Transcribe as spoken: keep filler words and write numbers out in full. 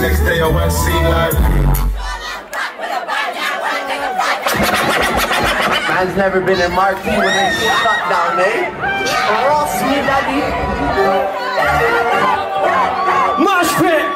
next day I went see like. Man's never been in Marquee when they shut down, eh? Or else me, daddy. Mosh pit!